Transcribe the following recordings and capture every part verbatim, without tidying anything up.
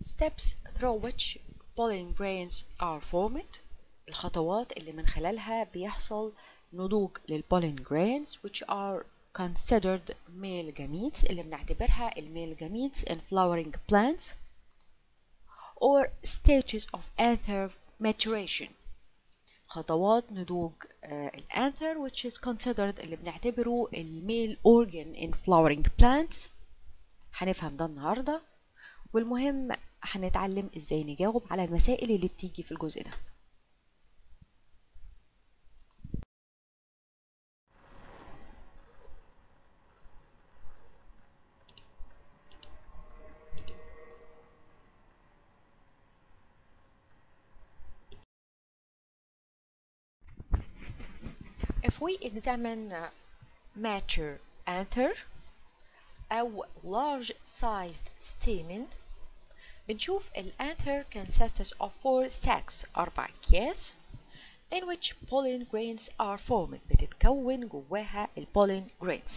steps through which pollen grains are formed. الخطوات اللي من خلالها بيحصل نضوج للبولين grains which are considered male gametes اللي بنعتبرها الميل gametes in flowering plants or stages of anther maturation. خطوات نضوج الانثر which is considered اللي بنعتبره الميل organ in flowering plants. هنفهم ده النهارده والمهم هنتعلم ازاي نجاوب على المسائل اللي بتيجي في الجزء ده. If we examine uh, mature anther أو large sized stamen بنشوف الanther consists of four sacs أربع أكياس in which pollen grains are formed بتتكون جواها الpollen grains.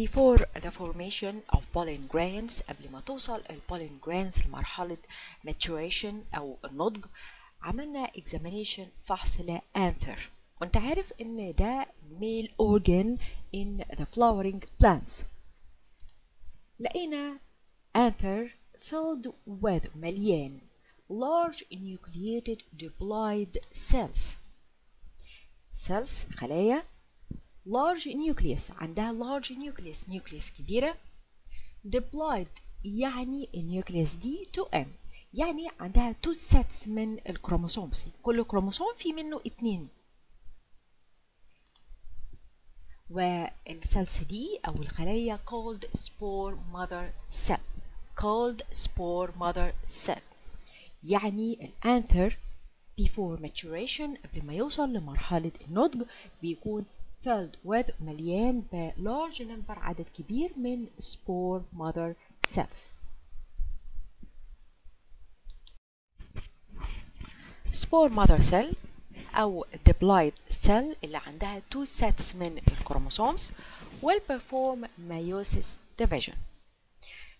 Before the formation of pollen grains قبل ما توصل الpollen grains لمرحلة maturation أو النضج عملنا examination فحص لأنثر وانت عارف ان ده male organ in the flowering plants. لقينا anther filled with مليان large nucleated diploid cells cells خلايا large nucleus عندها large nucleus nucleus كبيرة diploid يعني nucleus دي two M يعني عندها two sets من الكروموسومز كل كروموسوم في منه اتنين والسلس دي أو الخلايا called spore mother cell called spore mother cell يعني الأنثر before maturation قبل ما يوصل لمرحلة النضج بيكون filled with مليان ب large number عدد كبير من spore mother cells. spore mother cell أو diploid cell اللي عندها two sets من الكروموسومز will perform meiosis division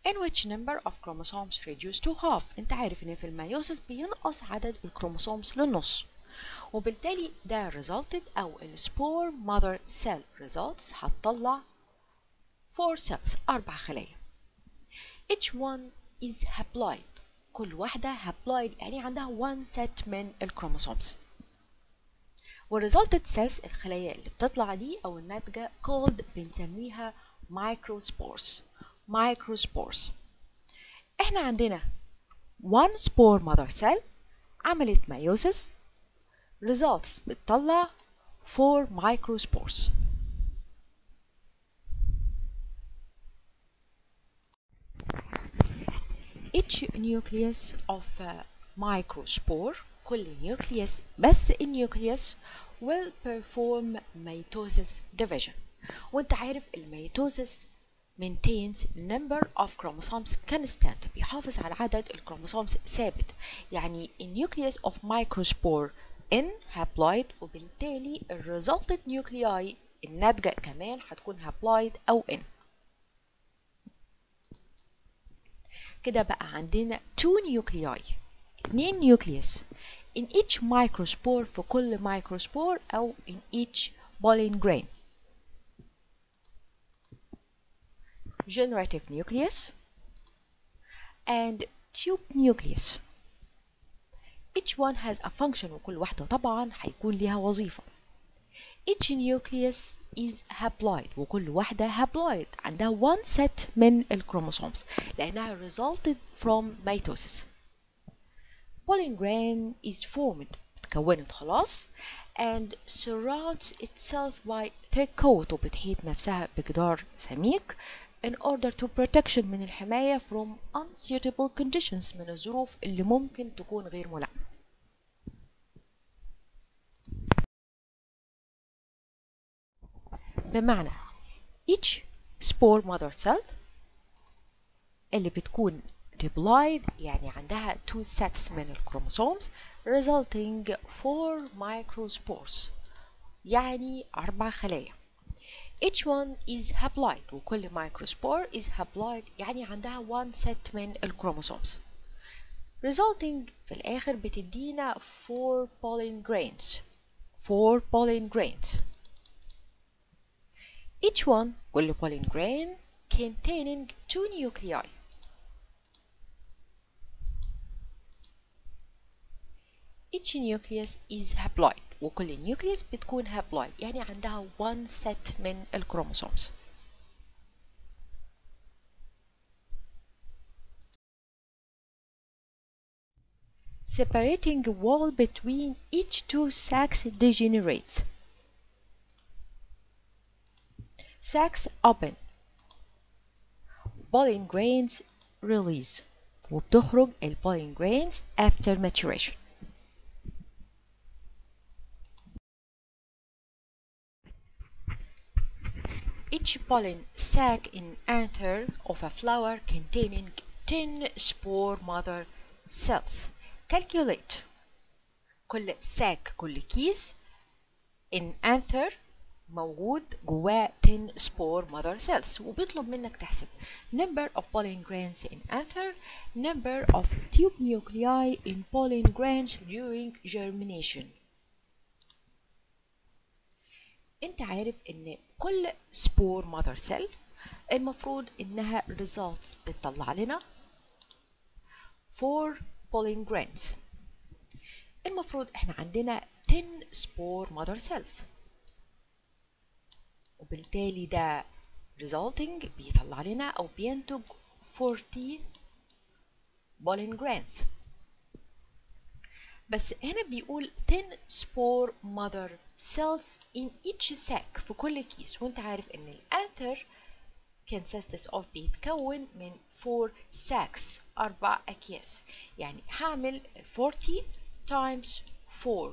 in which number of chromosomes reduced to half. انت عارف ان في الميوسيس بينقص عدد الكروموسومز للنص وبالتالي ده resulted أو ال spore mother cell results هتطلع four cells أربع خلايا each one is haploid كل واحدة haploid يعني عندها one set من الكروموسومز والresulted cells الخلايا اللي بتطلع دي أو الناتجة called بنسميها microspores microspores. احنا عندنا one spore mother cell عملت meiosis results بتطلع four microspores. each nucleus of a microspore كل nucleus بس النيوكليوس will perform mitosis division وانت عارف الميتوزيس maintains number of chromosomes constant بيحافظ على عدد الكروموسومز ثابت يعني النيوكليوس of microspore in haploid وبالتالي ال resulted nuclei الناتجة كمان هتكون haploid أو in. كده بقى عندنا two nuclei اتنين نيوكليوس in each microspore في كل microspore أو in each pollen grain. generative nucleus and tube nucleus. each one has a function وكل واحدة طبعا هيكون ليها وظيفة. each nucleus is haploid وكل واحدة haploid عندها one set من الكروموسومز لأنها resulted from mitosis. pollen grain is formed اتكونت خلاص and surrounds itself by thick coat وبتحيط نفسها بجدار سميك in order to protection من الحماية from unsuitable conditions من الظروف اللي ممكن تكون غير ملائمة. بمعنى each spore mother cell اللي بتكون diploid يعني عندها two sets من الكروموسومز resulting four microspores يعني أربع خلايا. each one is haploid، وكل microspore is haploid يعني عندها one set من الكروموسومز resulting في الآخر بتدينا four pollen grains four pollen grains each one كل pollen grain containing two nuclei each nucleus is haploid وكل nucleus بتكون haploid يعني عندها one set من الكروموسومز separating a wall between each two sacs degenerates sacs open pollen grains release وبتخرج ال pollen grains after maturation each pollen sac in anther of a flower containing ten spore mother cells calculate كل sac كل كيس in anther موجود جواه ten spore mother cells وبيطلب منك تحسب number of pollen grains in anther number of tube nuclei in pollen grains during germination انت عارف ان كل spore mother cell المفروض انها results بتطلع لنا four pollen grains المفروض احنا عندنا ten spore mother cells وبالتالي ده resulting بيطلع لنا او بينتج forty pollen grains بس هنا بيقول ten spore mother cells in each sac في كل كيس وانت عارف ان الانثر consists of بيتكون من four sacs أربع أكياس يعني هعمل forty times four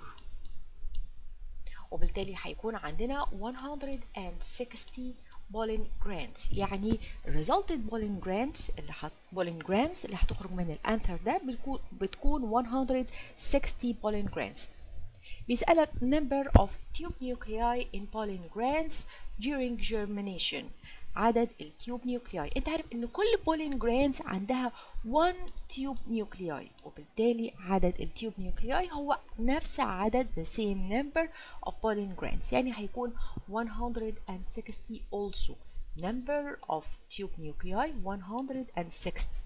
وبالتالي هيكون عندنا one hundred sixty pollen grains يعني resulted pollen grains اللي هت pollen grains اللي هتخرج من الانثر ده بتكون one hundred sixty pollen grains بيسألك number of tube nuclei in pollen grains during germination عدد التيوب نيوكلياي انت عارف ان كل pollen grains عندها one tube nuclei وبالتالي عدد التيوب نيوكلياي هو نفس عدد the same number of pollen grains يعني هيكون one hundred sixty also number of tube nuclei one hundred sixty